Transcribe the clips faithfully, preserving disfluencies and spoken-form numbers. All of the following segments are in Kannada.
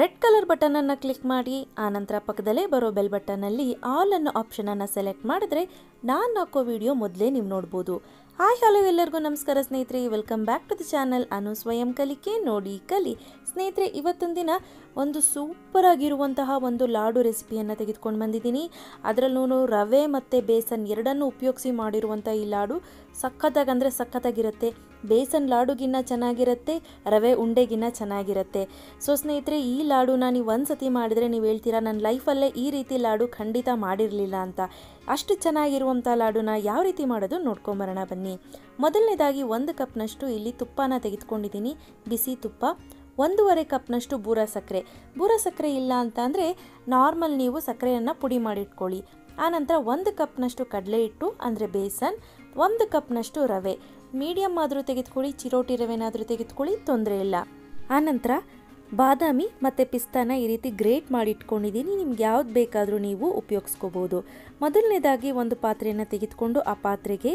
ರೆಡ್ ಕಲರ್ ಬಟನ್ ಅನ್ನು ಕ್ಲಿಕ್ ಮಾಡಿ ಆ ನಂತರ ಪಕ್ಕದಲ್ಲೇ ಬರೋ ಬೆಲ್ ಬಟನ್ನಲ್ಲಿ ಆಲ್ ಅನ್ನೋ ಆಪ್ಷನ್ ಅನ್ನು ಸೆಲೆಕ್ಟ್ ಮಾಡಿದ್ರೆ ನಾನು ಹಾಕೋ ವಿಡಿಯೋ ಮೊದಲೇ ನೀವು ನೋಡ್ಬೋದು. ಹಾಯ್ ಹಲೋ ಎಲ್ಲರಿಗೂ ನಮಸ್ಕಾರ ಸ್ನೇಹಿತರೆ, welcome back to the channel ಅನು ಸ್ವಯಂ ಕಲಿಕೆ, ನೋಡಿ ಕಲಿ. ಸ್ನೇಹಿತರೆ, ಇವತ್ತೊಂದು ದಿನ ಒಂದು ಸೂಪರ್ ಆಗಿರುವಂತಹ ಒಂದು ಲಾಡು ರೆಸಿಪಿಯನ್ನು ತೆಗೆದುಕೊಂಡು ಬಂದಿದ್ದೀನಿ. ಅದರಲ್ಲೂ ರವೆ ಮತ್ತು ಬೇಸನ್ ಎರಡನ್ನೂ ಉಪಯೋಗಿಸಿ ಮಾಡಿರುವಂಥ ಈ ಲಾಡು ಸಖತ್ತಾಗಿ ಅಂದರೆ ಸಖತ್ತಾಗಿರುತ್ತೆ. ಬೇಸನ್ ಲಾಡುಗಿನ್ನ ಚೆನ್ನಾಗಿರುತ್ತೆ, ರವೆ ಉಂಡೆಗಿನ್ನ ಚೆನ್ನಾಗಿರುತ್ತೆ. ಸೊ ಸ್ನೇಹಿತರೆ, ಈ ಲಾಡುನ ನೀವು ಒಂದು ಸತಿ ಮಾಡಿದರೆ ನೀವು ಹೇಳ್ತೀರಾ ನನ್ನ ಲೈಫಲ್ಲೇ ಈ ರೀತಿ ಲಾಡು ಖಂಡಿತ ಮಾಡಿರಲಿಲ್ಲ ಅಂತ. ಅಷ್ಟು ಚೆನ್ನಾಗಿರುವಂಥ ಲಾಡುನ ಯಾವ ರೀತಿ ಮಾಡೋದು ನೋಡ್ಕೊಂಬರೋಣ ಬನ್ನಿ. ಮೊದಲನೇದಾಗಿ ಒಂದು ಕಪ್ನಷ್ಟು ಇಲ್ಲಿ ತುಪ್ಪನ ತೆಗೆದುಕೊಂಡಿದ್ದೀನಿ, ಬಿಸಿ ತುಪ್ಪ. ಒಂದೂವರೆ ಕಪ್ನಷ್ಟು ಬೂರ ಸಕ್ಕರೆ. ಬೂರ ಸಕ್ಕರೆ ಇಲ್ಲ ಅಂತ ಅಂದರೆ ನಾರ್ಮಲ್ ನೀವು ಸಕ್ಕರೆಯನ್ನು ಪುಡಿ ಮಾಡಿಟ್ಕೊಳ್ಳಿ. ಆನಂತರ ಒಂದು ಕಪ್ನಷ್ಟು ಕಡಲೆ ಹಿಟ್ಟು ಅಂದರೆ ಬೇಸನ್, ಒಂದು ಕಪ್ನಷ್ಟು ರವೆ. ಮೀಡಿಯಮ್ ಆದರೂ ತೆಗೆದುಕೊಳ್ಳಿ, ಚಿರೋಟಿ ರವೆನಾದರೂ ತೆಗೆದುಕೊಳ್ಳಿ, ತೊಂದರೆ ಇಲ್ಲ. ಆನಂತರ ಬಾದಾಮಿ ಮತ್ತು ಪಿಸ್ತಾನ ಈ ರೀತಿ ಗ್ರೇಟ್ ಮಾಡಿಟ್ಕೊಂಡಿದ್ದೀನಿ, ನಿಮ್ಗೆ ಯಾವ್ದು ಬೇಕಾದರೂ ನೀವು ಉಪಯೋಗಿಸ್ಕೋಬೋದು. ಮೊದಲನೇದಾಗಿ ಒಂದು ಪಾತ್ರೆಯನ್ನು ತೆಗೆದುಕೊಂಡು ಆ ಪಾತ್ರೆಗೆ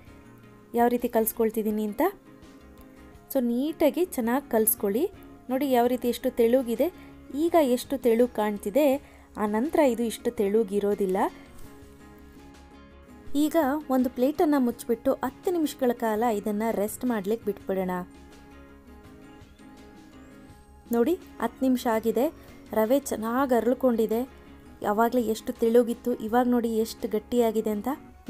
ಯಾವ ರೀತಿ ಕಲಿಸ್ಕೊಳ್ತಿದ್ದೀನಿ ಅಂತ. ಸೊ ನೀಟಾಗಿ ಚೆನ್ನಾಗಿ ಕಲಿಸ್ಕೊಳ್ಳಿ. ನೋಡಿ ಯಾವ ರೀತಿ ಎಷ್ಟು ತೆಳುಗಿದೆ, ಈಗ ಎಷ್ಟು ತೆಳು ಕಾಣ್ತಿದೆ. ಆ ನಂತರ ಇದು ಇಷ್ಟು ತೆಳುಗಿರೋದಿಲ್ಲ. ಈಗ ಒಂದು ಪ್ಲೇಟನ್ನು ಮುಚ್ಚಿಬಿಟ್ಟು ಹತ್ತು ನಿಮಿಷಗಳ ಕಾಲ ಇದನ್ನು ರೆಸ್ಟ್ ಮಾಡಲಿಕ್ಕೆ ಬಿಟ್ಬಿಡೋಣ. ನೋಡಿ ಹತ್ತು ನಿಮಿಷ ಆಗಿದೆ, ರವೆ ಚೆನ್ನಾಗಿ ಅರಳಿಕೊಂಡಿದೆ. ಯಾವಾಗಲೇ ಎಷ್ಟು ತೆಳುಗಿತ್ತು, ಇವಾಗ ನೋಡಿ ಎಷ್ಟು ಗಟ್ಟಿಯಾಗಿದೆ ಅಂತ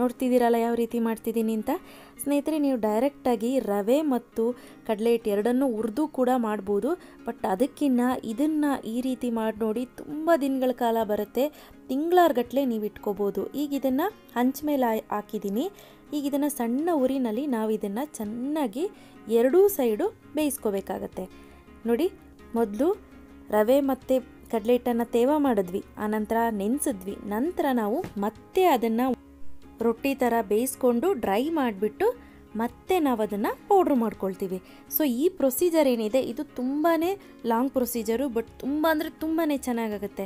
ನೋಡ್ತಿದ್ದೀರಲ್ಲ ಯಾವ ರೀತಿ ಮಾಡ್ತಿದ್ದೀನಿ ಅಂತ. ಸ್ನೇಹಿತರೆ, ನೀವು ಡೈರೆಕ್ಟಾಗಿ ರವೆ ಮತ್ತು ಕಡಲೆ ಹಿಟ್ಟು ಎರಡನ್ನೂ ಹುರಿದು ಕೂಡ ಮಾಡ್ಬೋದು. ಬಟ್ ಅದಕ್ಕಿಂತ ಇದನ್ನು ಈ ರೀತಿ ಮಾಡಿ ನೋಡಿ, ತುಂಬ ದಿನಗಳ ಕಾಲ ಬರುತ್ತೆ, ತಿಂಗಳಾರ್ಗಟ್ಲೆ ನೀವು ಇಟ್ಕೋಬೋದು. ಈಗ ಇದನ್ನು ಹಂಚ ಮೇಲೆ ಹಾಕಿದ್ದೀನಿ. ಈಗ ಇದನ್ನು ಸಣ್ಣ ಉರಿನಲ್ಲಿ ನಾವು ಇದನ್ನು ಚೆನ್ನಾಗಿ ಎರಡೂ ಸೈಡು ಬೇಯಿಸ್ಕೋಬೇಕಾಗತ್ತೆ. ನೋಡಿ ಮೊದಲು ರವೆ ಮತ್ತು ಕಡಲೆ ಹಿಟ್ಟನ್ನು ತೇವ ಮಾಡಿದ್ವಿ, ಆನಂತರ ನೆನೆಸಿದ್ವಿ, ನಂತರ ನಾವು ಮತ್ತೆ ಅದನ್ನು ರೊಟ್ಟಿ ಥರ ಬೇಯಿಸ್ಕೊಂಡು ಡ್ರೈ ಮಾಡಿಬಿಟ್ಟು ಮತ್ತೆ ನಾವು ಅದನ್ನು ಪೌಡ್ರ್ ಮಾಡ್ಕೊಳ್ತೀವಿ. ಸೊ ಈ ಪ್ರೊಸೀಜರ್ ಏನಿದೆ ಇದು ತುಂಬಾ ಲಾಂಗ್ ಪ್ರೊಸೀಜರು, ಬಟ್ ತುಂಬ ಅಂದರೆ ತುಂಬಾ ಚೆನ್ನಾಗಾಗುತ್ತೆ.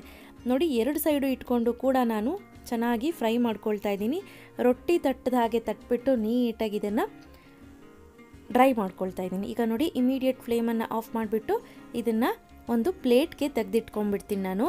ನೋಡಿ ಎರಡು ಸೈಡು ಇಟ್ಕೊಂಡು ಕೂಡ ನಾನು ಚೆನ್ನಾಗಿ ಫ್ರೈ ಮಾಡ್ಕೊಳ್ತಾ ಇದ್ದೀನಿ. ರೊಟ್ಟಿ ತಟ್ಟದ ಹಾಗೆ ತಟ್ಬಿಟ್ಟು ನೀಟಾಗಿ ಇದನ್ನು ಡ್ರೈ ಮಾಡ್ಕೊಳ್ತಾ ಇದ್ದೀನಿ. ಈಗ ನೋಡಿ ಇಮಿಡಿಯೇಟ್ ಫ್ಲೇಮನ್ನು ಆಫ್ ಮಾಡಿಬಿಟ್ಟು ಇದನ್ನು ಒಂದು ಪ್ಲೇಟ್ಗೆ ತೆಗೆದಿಟ್ಕೊಂಡ್ಬಿಡ್ತೀನಿ ನಾನು.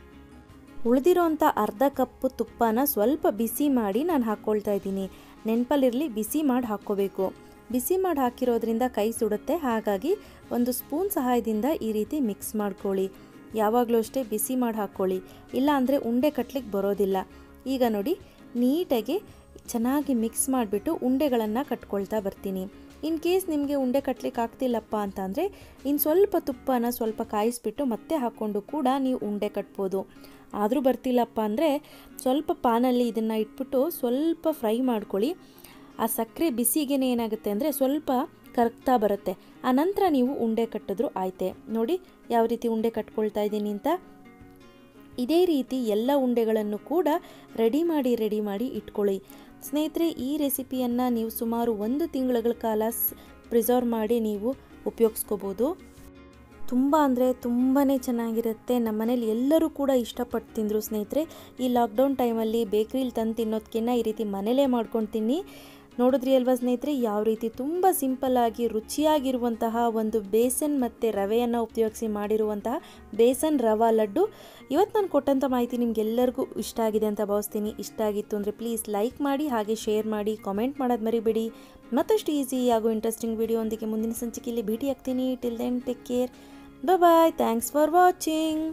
ಉಳಿದಿರೋಂಥ ಅರ್ಧ ಕಪ್ಪು ತುಪ್ಪನ ಸ್ವಲ್ಪ ಬಿಸಿ ಮಾಡಿ ನಾನು ಹಾಕ್ಕೊಳ್ತಾ ಇದ್ದೀನಿ. ನೆನಪಲ್ಲಿರಲಿ ಬಿಸಿ ಮಾಡಿ ಹಾಕ್ಕೋಬೇಕು. ಬಿಸಿ ಮಾಡಿ ಹಾಕಿರೋದ್ರಿಂದ ಕೈ ಸುಡುತ್ತೆ, ಹಾಗಾಗಿ ಒಂದು ಸ್ಪೂನ್ ಸಹಾಯದಿಂದ ಈ ರೀತಿ ಮಿಕ್ಸ್ ಮಾಡ್ಕೊಳ್ಳಿ. ಯಾವಾಗಲೂ ಅಷ್ಟೇ ಬಿಸಿ ಮಾಡಿ ಹಾಕ್ಕೊಳ್ಳಿ, ಇಲ್ಲ ಅಂದರೆ ಉಂಡೆ ಕಟ್ಲಿಕ್ಕೆ ಬರೋದಿಲ್ಲ. ಈಗ ನೋಡಿ ನೀಟಾಗಿ ಚೆನ್ನಾಗಿ ಮಿಕ್ಸ್ ಮಾಡಿಬಿಟ್ಟು ಉಂಡೆಗಳನ್ನು ಕಟ್ಕೊಳ್ತಾ ಬರ್ತೀನಿ. ಇನ್ ಕೇಸ್ ನಿಮಗೆ ಉಂಡೆ ಕಟ್ಟಲಿಕ್ಕೆ ಆಗ್ತಿಲ್ಲಪ್ಪ ಅಂತಂದರೆ ಇನ್ನು ಸ್ವಲ್ಪ ತುಪ್ಪನ ಸ್ವಲ್ಪ ಕಾಯಿಸ್ಬಿಟ್ಟು ಮತ್ತೆ ಹಾಕ್ಕೊಂಡು ಕೂಡ ನೀವು ಉಂಡೆ ಕಟ್ಬೋದು. ಆದರೂ ಬರ್ತಿಲ್ಲಪ್ಪ ಅಂದರೆ ಸ್ವಲ್ಪ ಪಾನಲ್ಲಿ ಇದನ್ನು ಇಟ್ಬಿಟ್ಟು ಸ್ವಲ್ಪ ಫ್ರೈ ಮಾಡ್ಕೊಳ್ಳಿ. ಆ ಸಕ್ಕರೆ ಬಿಸಿಗೆ ಏನಾಗುತ್ತೆ ಅಂದರೆ ಸ್ವಲ್ಪ ಕರಗ್ತಾ ಬರುತ್ತೆ. ಆ ನಂತರ ನೀವು ಉಂಡೆ ಕಟ್ಟಿದ್ರು ಆಯ್ತೆ. ನೋಡಿ ಯಾವ ರೀತಿ ಉಂಡೆ ಕಟ್ಕೊಳ್ತಾ ಇದ್ದೀನಿ ಅಂತ. ಇದೇ ರೀತಿ ಎಲ್ಲ ಉಂಡೆಗಳನ್ನು ಕೂಡ ರೆಡಿ ಮಾಡಿ ರೆಡಿ ಮಾಡಿ ಇಟ್ಕೊಳ್ಳಿ. ಸ್ನೇಹಿತರೆ, ಈ ರೆಸಿಪಿಯನ್ನು ನೀವು ಸುಮಾರು ಒಂದು ತಿಂಗಳ ಕಾಲ ಪ್ರಿಸರ್ವ್ ಮಾಡಿ ನೀವು ಉಪಯೋಗಿಸ್ಕೋಬೋದು. ತುಂಬ ಅಂದರೆ ತುಂಬಾ ಚೆನ್ನಾಗಿರುತ್ತೆ. ನಮ್ಮ ಮನೇಲಿ ಎಲ್ಲರೂ ಕೂಡ ಇಷ್ಟಪಟ್ಟು ತಿಂದರು ಸ್ನೇಹಿತರೆ. ಈ ಲಾಕ್ಡೌನ್ ಟೈಮಲ್ಲಿ ಬೇಕ್ರಿಲಿ ತಂದು ತಿನ್ನೋದಕ್ಕಿಂತ ಈ ರೀತಿ ಮನೇಲೇ ಮಾಡ್ಕೊಂಡು ತಿನ್ನಿ. ನೋಡಿದ್ರಿ ಅಲ್ವಾ ಸ್ನೇಹಿತರೆ, ಯಾವ ರೀತಿ ತುಂಬ ಸಿಂಪಲ್ಲಾಗಿ ರುಚಿಯಾಗಿರುವಂತಹ ಒಂದು ಬೇಸನ್ ಮತ್ತು ರವೆಯನ್ನು ಉಪಯೋಗಿಸಿ ಮಾಡಿರುವಂತಹ ಬೇಸನ್ ರವಾ ಲಡ್ಡು. ಇವತ್ತು ನಾನು ಕೊಟ್ಟಂಥ ಮಾಹಿತಿ ನಿಮಗೆಲ್ಲರಿಗೂ ಇಷ್ಟ ಆಗಿದೆ ಅಂತ ಭಾವಿಸ್ತೀನಿ. ಇಷ್ಟ ಆಗಿತ್ತು ಅಂದರೆ ಪ್ಲೀಸ್ ಲೈಕ್ ಮಾಡಿ, ಹಾಗೆ ಶೇರ್ ಮಾಡಿ, ಕಾಮೆಂಟ್ ಮಾಡೋದು ಮರಿಬೇಡಿ. ಮತ್ತಷ್ಟು ಈಸಿ ಹಾಗೂ ಇಂಟ್ರೆಸ್ಟಿಂಗ್ ವಿಡಿಯೋದೊಂದಿಗೆ ಮುಂದಿನ ಸಂಚಿಕೆಯಲ್ಲಿ ಭೇಟಿಯಾಗ್ತೀನಿ. Till then take care, bye bye, thanks for watching.